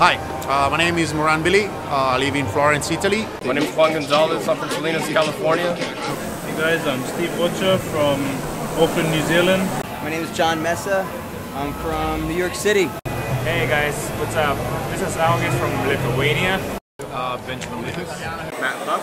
Hi, my name is Moran Billy. I live in Florence, Italy. My name is Juan Gonzalez. I'm from Salinas, California. Hey guys, I'm Steve Butcher from Auckland, New Zealand. My name is John Messa. I'm from New York City. Hey guys, what's up? This is Aung from Lithuania. Benjamin Lewis. Matt Buck.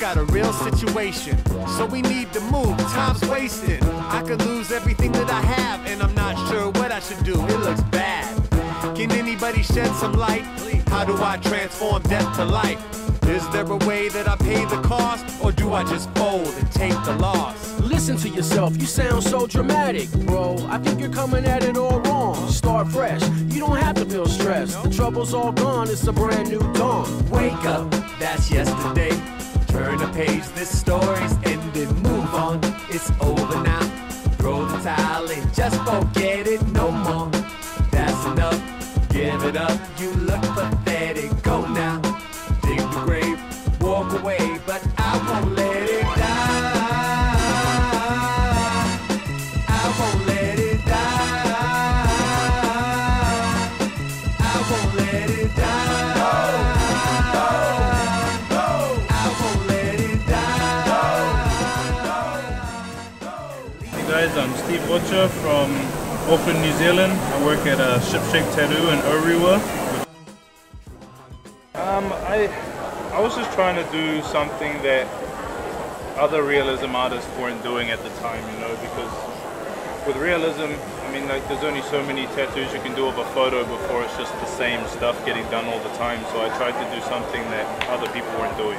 Got a real situation, so we need to move. Time's wasted. I could lose everything that I have, and I'm not sure what I should do. It looks bad. Can anybody shed some light? How do I transform death to life? Is there a way that I pay the cost, or do I just fold and take the loss? Listen to yourself, you sound so dramatic, bro. I think you're coming at it all wrong. Start fresh, you don't have to feel stressed. The trouble's all gone, it's a brand new dawn. Wake up, that's yesterday. Turn a page, this story's ended. Move on, it's over now. Throw the towel and just forget it no more. That's enough, give it up. You look pathetic, go now. Dig the grave, walk away, but I won't let it die. I won't let it die. I won't let it die. I'm Steve Butcher from Auckland, New Zealand. I work at Shipshape Tattoo in Oriwa. I was just trying to do something that other realism artists weren't doing at the time, you know, because with realism, I mean, like, there's only so many tattoos you can do of a photo before it's just the same stuff getting done all the time. So I tried to do something that other people weren't doing.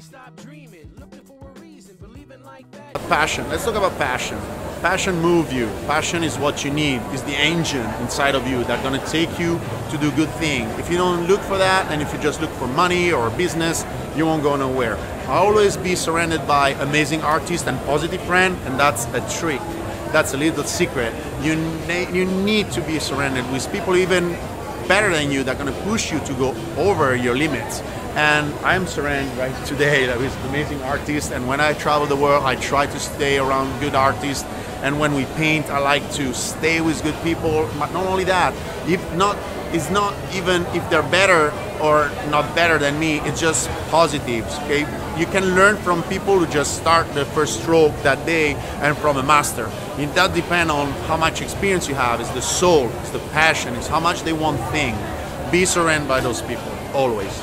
Stop dreaming, looking for a reason, believing like that. Passion. Let's talk about passion. Passion moves you. Passion is what you need. It's the engine inside of you that's going to take you to do good things. If you don't look for that, and if you just look for money or business, you won't go nowhere. Always be surrounded by amazing artists and positive friends, and that's a trick. That's a little secret. You need to be surrounded with people even better than you that are going to push you to go over your limits. And I'm surrounded right today with amazing artists, and when I travel the world, I try to stay around good artists, and when we paint, I like to stay with good people. But not only that, it's not even if they're better or not better than me, it's just positives, okay? You can learn from people who just start the first stroke that day and from a master. It does depend on how much experience you have. It's the soul, it's the passion, it's how much they want things. Be surrounded by those people, always.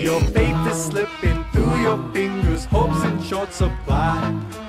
Your faith is slipping through your fingers, hope's in short supply.